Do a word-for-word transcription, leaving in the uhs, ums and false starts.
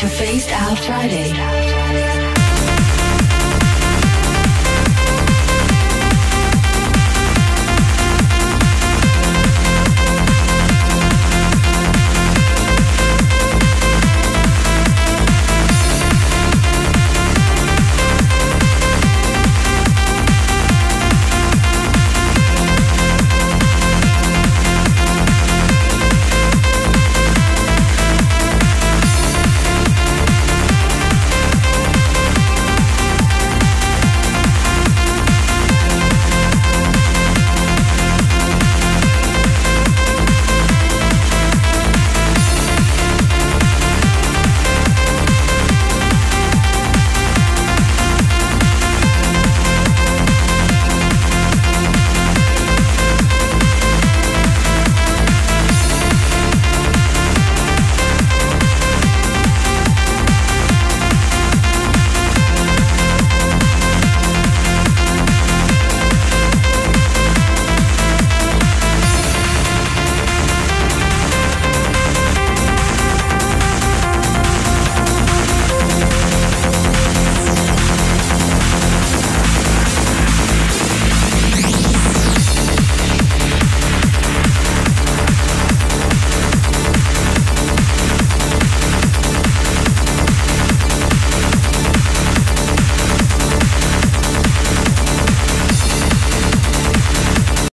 to Phased Out Phriday.